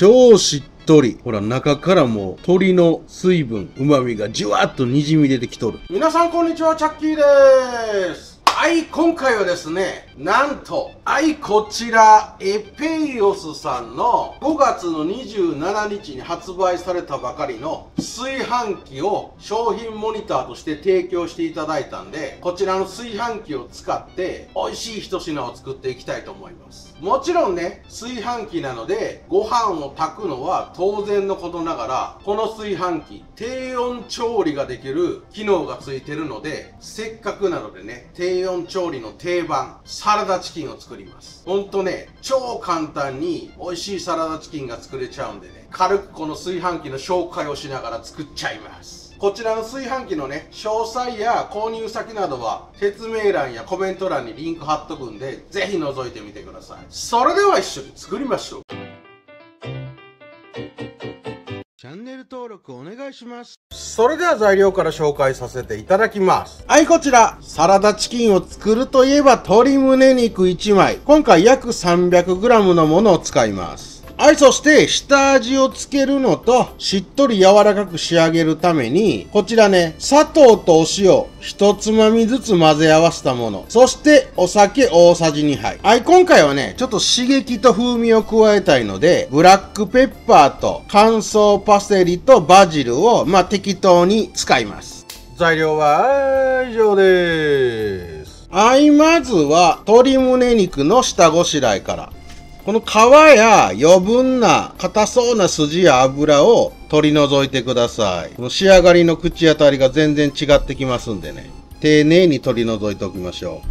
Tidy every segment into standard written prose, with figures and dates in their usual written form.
超しっとり。ほら、中からもう鶏の水分、旨味がじわっと滲み出てきとる。皆さんこんにちは、チャッキーでーす。今回はですね、なんと、こちら、エペイオスさんの5月の27日に発売されたばかりの炊飯器を商品モニターとして提供していただいたんで、こちらの炊飯器を使って、美味しい一品を作っていきたいと思います。もちろんね、炊飯器なので、ご飯を炊くのは当然のことながら、この炊飯器、低温調理ができる機能がついてるので、せっかくなのでね、低温調理の定番サラダチキンを作ります。ほんとね、超簡単に美味しいサラダチキンが作れちゃうんでね、軽くこの炊飯器の紹介をしながら作っちゃいます。こちらの炊飯器のね、詳細や購入先などは説明欄やコメント欄にリンク貼っとくんで、ぜひ覗いてみてください。それでは一緒に作りましょう。チャンネル登録お願いします。それでは材料から紹介させていただきます。こちら、サラダチキンを作るといえば鶏胸肉1枚。今回約 300g のものを使います。そして下味をつけるのと、しっとり柔らかく仕上げるために、こちらね、砂糖とお塩、一つまみずつ混ぜ合わせたもの。そして、お酒大さじ2杯。今回はね、ちょっと刺激と風味を加えたいので、ブラックペッパーと乾燥パセリとバジルを、適当に使います。材料は以上です。まずは鶏胸肉の下ごしらえから。この皮や余分な硬そうな筋や油を取り除いてください。この仕上がりの口当たりが全然違ってきますんでね、丁寧に取り除いておきましょ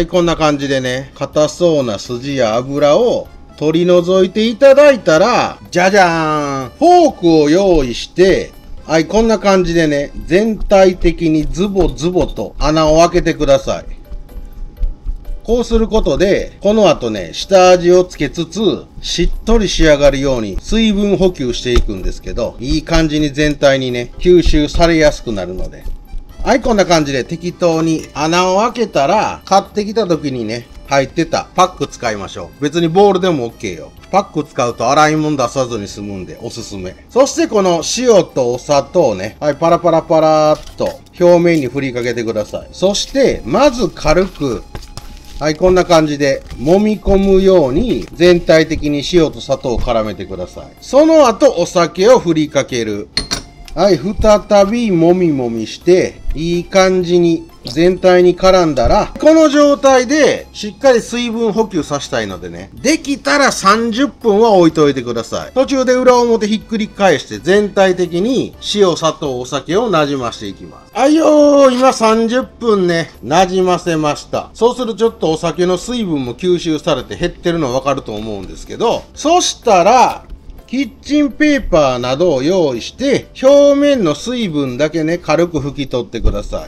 う。こんな感じでね、硬そうな筋や油を取り除いていただいたら、じゃじゃーん、フォークを用意して、こんな感じでね、全体的にズボズボと穴を開けてください。こうすることで、この後ね、下味をつけつつ、しっとり仕上がるように水分補給していくんですけど、いい感じに全体にね、吸収されやすくなるので。こんな感じで適当に穴を開けたら、買ってきた時にね、入ってたパック使いましょう。別にボールでも OK よ。パック使うと洗い物出さずに済むんでおすすめ。そしてこの塩とお砂糖ね。パラパラパラーっと表面に振りかけてください。そして、まず軽く、こんな感じで揉み込むように全体的に塩と砂糖を絡めてください。その後お酒を振りかける。再びもみもみして、いい感じに全体に絡んだら、この状態でしっかり水分補給させたいのでね、できたら30分は置いといてください。途中で裏表ひっくり返して、全体的に塩、砂糖、お酒をなじましていきます。今30分ね、なじませました。そうするとちょっとお酒の水分も吸収されて減ってるのわかると思うんですけど、そしたら、キッチンペーパーなどを用意して、表面の水分だけね、軽く拭き取ってくださ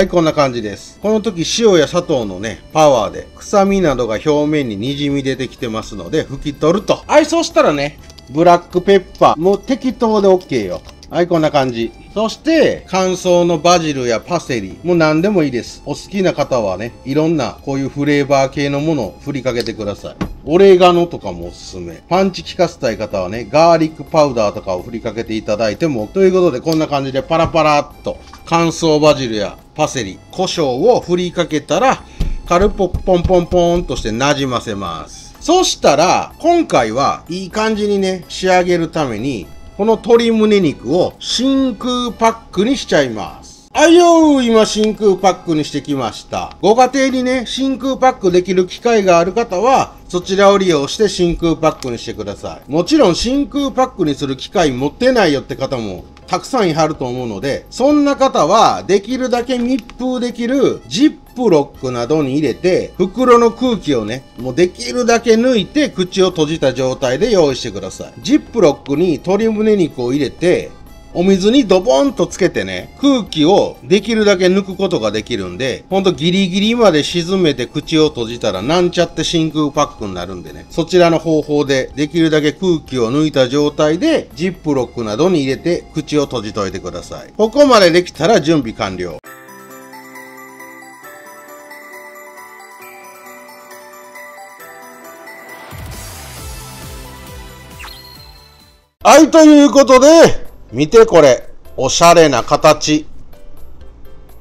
い。こんな感じです。この時塩や砂糖のね、パワーで、臭みなどが表面に滲み出てきてますので、拭き取ると。そうしたらね、ブラックペッパー、もう適当で OK よ。こんな感じ。そして、乾燥のバジルやパセリ、もう何でもいいです。お好きな方はね、いろんなこういうフレーバー系のものを振りかけてください。オレガノとかもおすすめ。パンチ効かせたい方はね、ガーリックパウダーとかを振りかけていただいても、ということでこんな感じでパラパラっと乾燥バジルやパセリ、胡椒を振りかけたら、軽くポンポンポンとしてなじませます。そしたら、今回はいい感じにね、仕上げるために、この鶏胸肉を真空パックにしちゃいます。今真空パックにしてきました。ご家庭にね、真空パックできる機会がある方は、そちらを利用して真空パックにしてください。もちろん真空パックにする機会持ってないよって方もたくさんいはると思うので、そんな方はできるだけ密封できるジップロックなどに入れて、袋の空気をね、もうできるだけ抜いて口を閉じた状態で用意してください。ジップロックに鶏胸肉を入れて、お水にドボンとつけてね、空気をできるだけ抜くことができるんで、ほんとギリギリまで沈めて口を閉じたらなんちゃって真空パックになるんでね、そちらの方法でできるだけ空気を抜いた状態で、ジップロックなどに入れて口を閉じといてください。ここまでできたら準備完了。はい、ということで、見てこれ、おしゃれな形。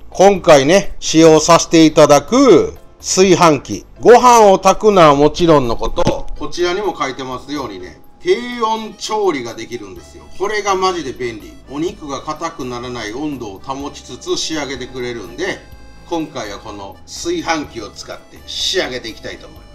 今回ね、使用させていただく炊飯器。ご飯を炊くのはもちろんのこと、こちらにも書いてますようにね、低温調理ができるんですよ。これがマジで便利。お肉が硬くならない温度を保ちつつ仕上げてくれるんで、今回はこの炊飯器を使って仕上げていきたいと思います。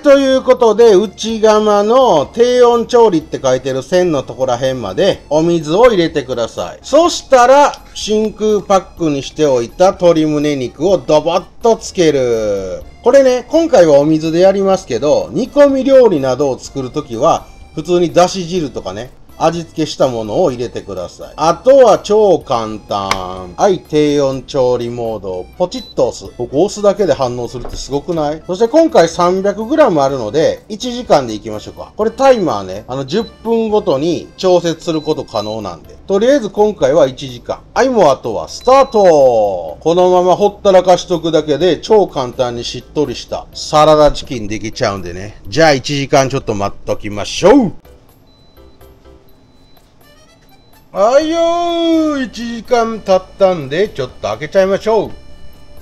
ということで、内釜の低温調理って書いてる線のところらへんまでお水を入れてください。そしたら、真空パックにしておいた鶏胸肉をドボッとつける。これね、今回はお水でやりますけど、煮込み料理などを作るときは、普通にだし汁とかね、味付けしたものを入れてください。あとは超簡単。はい、低温調理モードをポチッと押す。ここ押すだけで反応するってすごくない？そして今回 300g あるので、1時間でいきましょうか。これタイマーね、10分ごとに調節すること可能なんで。とりあえず今回は1時間。はい、もうあとはスタート！このままほったらかしとくだけで、超簡単にしっとりしたサラダチキンできちゃうんでね。じゃあ1時間ちょっと待っときましょう。はいよー、1時間経ったんで、ちょっと開けちゃいましょう。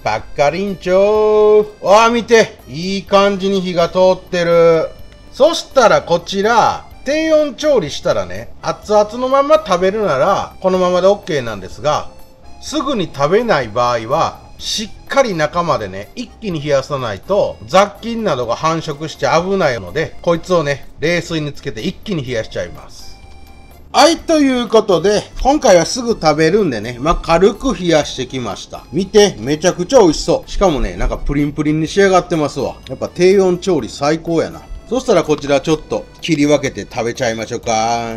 パッカリンチョー。あー、見て、いい感じに火が通ってる。そしたらこちら、低温調理したらね、熱々のまま食べるなら、このままで OK なんですが、すぐに食べない場合は、しっかり中までね、一気に冷やさないと、雑菌などが繁殖して危ないので、こいつをね、冷水につけて一気に冷やしちゃいます。はい、ということで、今回はすぐ食べるんでね、軽く冷やしてきました。見て、めちゃくちゃ美味しそう。しかもね、プリンプリンに仕上がってますわ。やっぱ低温調理最高やな。そしたらこちらちょっと切り分けて食べちゃいましょうか。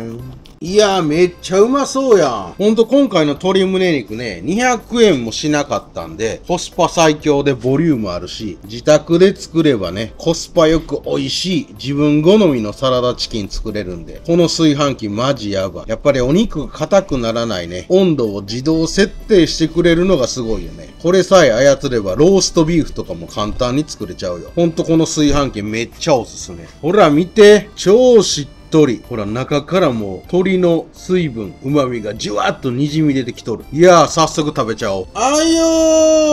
いやー、めっちゃうまそうやん。ほんと今回の鶏胸肉ね、200円もしなかったんで、コスパ最強でボリュームあるし、自宅で作ればね、コスパよく美味しい、自分好みのサラダチキン作れるんで、この炊飯器マジやばい。やっぱりお肉が硬くならないね、温度を自動設定してくれるのがすごいよね。これさえ操ればローストビーフとかも簡単に作れちゃうよ。ほんとこの炊飯器めっちゃおすすめ。ほら見て、超しっとり。ほら、中からもう、鶏の水分、旨味がじゅわっと滲み出てきとる。いやー、早速食べちゃおう。あい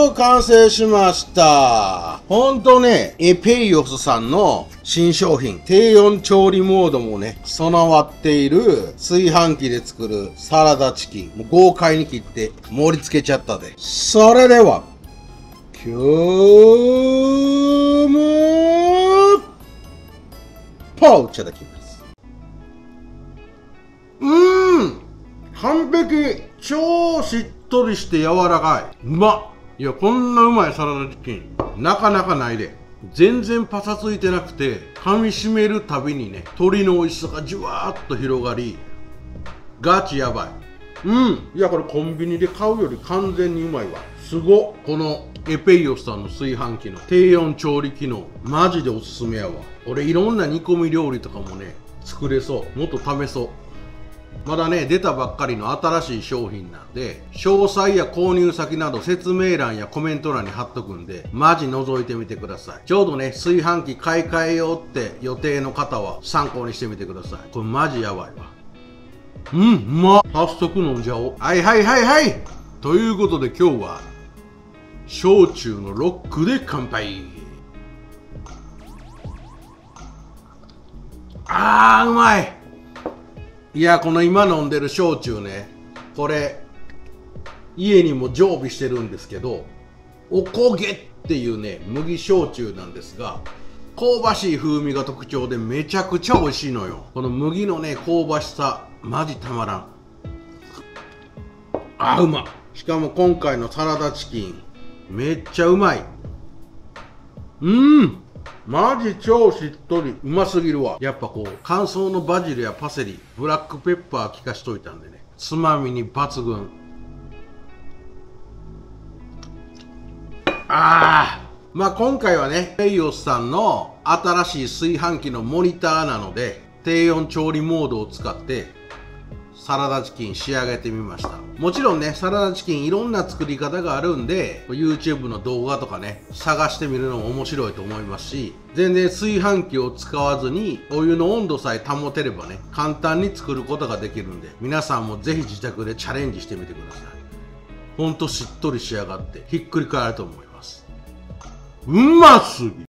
よー、完成しました。ほんとね、ペイオスさんの新商品、低温調理モードもね、備わっている炊飯器で作るサラダチキン、もう豪快に切って盛り付けちゃったで。それでは、今日も、ポーチいただきます。完璧。超しっとりして柔らかい。うまっ。いや、こんなうまいサラダチキンなかなかないで。全然パサついてなくて、噛み締めるたびにね、鶏の美味しさがじゅわーっと広がり、ガチやばい。いや、これコンビニで買うより完全にうまいわ。すごっ。このエペイオスさんの炊飯器の低温調理機能、マジでおすすめやわ。俺、いろんな煮込み料理とかもね、作れそう。もっと試そう。まだね、出たばっかりの新しい商品なんで、詳細や購入先など説明欄やコメント欄に貼っとくんで、マジ覗いてみてください。ちょうどね、炊飯器買い替えようって予定の方は参考にしてみてください。これマジやばいわ。うまっ。早速飲んじゃおう。はいはいはいはい。ということで今日は、焼酎のロックで乾杯。あー、うまい。いや、この今飲んでる焼酎ね、これ家にも常備してるんですけど、おこげっていうね、麦焼酎なんですが、香ばしい風味が特徴でめちゃくちゃ美味しいのよ。この麦のね、香ばしさマジたまらん。あ、うまっ。しかも今回のサラダチキンめっちゃうまい。マジ超しっとり。うますぎるわ。やっぱこう、乾燥のバジルやパセリ、ブラックペッパー効かしといたんでね、つまみに抜群。今回はね、ペイオスさんの新しい炊飯器のモニターなので、低温調理モードを使ってサラダチキン仕上げてみました。もちろんね、サラダチキンいろんな作り方があるんで YouTube の動画とかね探してみるのも面白いと思いますし、全然炊飯器を使わずにお湯の温度さえ保てればね簡単に作ることができるんで、皆さんもぜひ自宅でチャレンジしてみてください。ほんとしっとり仕上がってひっくり返ると思います。うますぎ。